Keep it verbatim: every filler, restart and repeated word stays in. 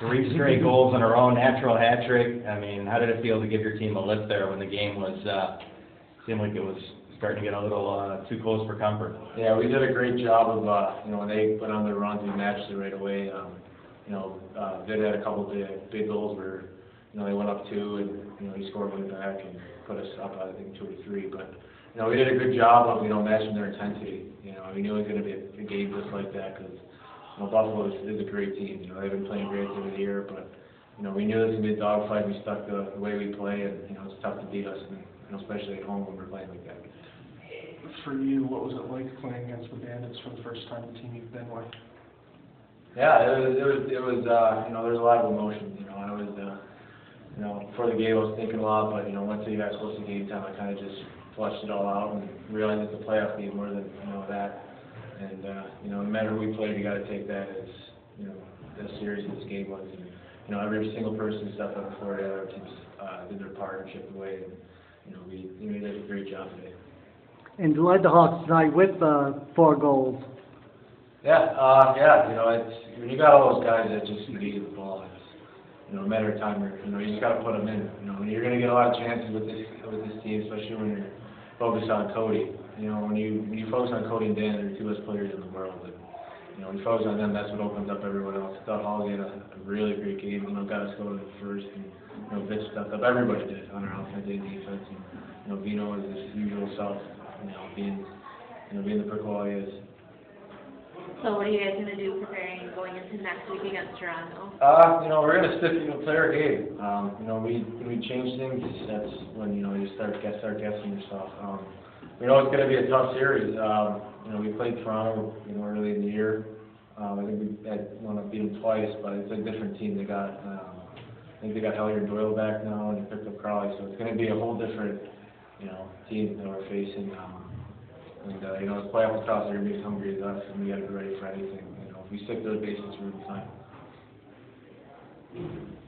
Three straight goals on our own, natural hat trick. I mean, how did it feel to give your team a lift there when the game was, uh, seemed like it was starting to get a little uh, too close for comfort? Yeah, we did a great job of, uh, you know, when they put on their runs, we matched it right away. Um, you know, uh, Vid had a couple of big, big goals where, you know, they went up two and, you know, he scored way back and put us up, I think, two or three. But, you know, we did a good job of, you know, matching their intensity. You know, we knew it was going to be a, a game just like that because, you know, Buffalo is, is a great team. You know, they've been playing great through the year, but, you know, we knew this was going to be a dogfight. We stuck to the way we play, and, you know, it's tough to beat us, and, you know, especially at home when we're playing like that. For you, what was it like playing against the Bandits for the first time the team you've been with? Yeah, it was, it was, it was uh, you know, there's a lot of emotions, you know, and it was, uh, you know, before the game I was thinking a lot, but, you know, once it got close to game time, I kind of just flushed it all out and realized it's a playoff game more than, you know, that. And, uh, you know, no matter who we play, we got to take that as, you know, this series and this game was. And, you know, every single person who stepped on the floor, our teams uh, did their partnership away. And, you know, we, you know, we did a great job today. And you led the Hawks tonight with uh, four goals. Yeah, uh, yeah, you know, it's, when you got all those guys that just can get you the ball, it's, you know, a matter of time. You know, you just got to put them in. You know, and you're going to get a lot of chances with this, with this team, especially when you're focused on Cody. You know, when you when you focus on Cody and Dan, they're two best players in the world. And, you know, when you focus on them, that's what opens up everyone else. I thought Hall had a, a really great game. You know, got us going first, and you know, Vid stepped up. Everybody did on our offense and defense. And, you know, Vino is his usual self. You know, being you know being the pickle he is. So what are you guys going to do preparing going into next week against Toronto? Uh, you know, we're going to stick, you know, play our game. Um, you know, we we change things. That's when you know you start guess start guessing yourself. Um, We know it's going to be a tough series. Um, you know, we played Toronto, you know, early in the year. Um, I think we had won to beat them twice, but it's a different team. They got, um, I think they got Hellier Doyle back now, and they picked up Crowley. So it's going to be a whole different, you know, team that we're facing. Um, and uh, you know, the playoff across, they're going to be as hungry as us, and we got to be ready for anything. You know, if we stick to the basics, we're going to be fine.